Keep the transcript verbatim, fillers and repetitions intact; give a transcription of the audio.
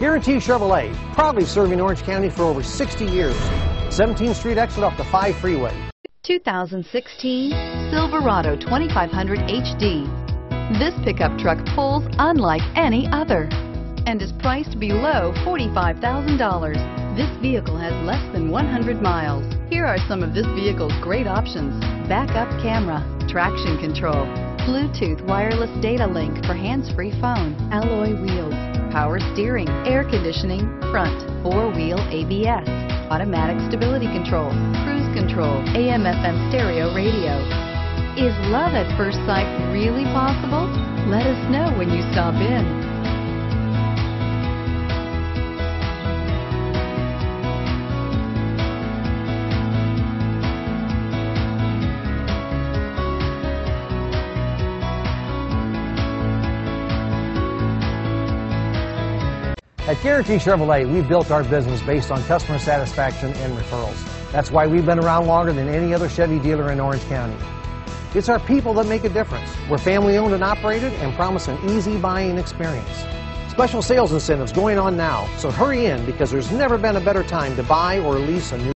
Guaranty Chevrolet, proudly serving Orange County for over sixty years. seventeenth Street exit off the five freeway. two thousand sixteen Silverado twenty-five hundred H D. This pickup truck pulls unlike any other and is priced below forty-five thousand dollars. This vehicle has less than one hundred miles. Here are some of this vehicle's great options: backup camera, traction control, Bluetooth wireless data link for hands-free phone, alloy wheels, power steering, air conditioning, front, four-wheel A B S, automatic stability control, cruise control, A M F M stereo radio. Is love at first sight really possible? Let us know when you stop in. At Guaranty Chevrolet, we built our business based on customer satisfaction and referrals. That's why we've been around longer than any other Chevy dealer in Orange County. It's our people that make a difference. We're family owned and operated and promise an easy buying experience. Special sales incentives going on now, so hurry in because there's never been a better time to buy or lease a new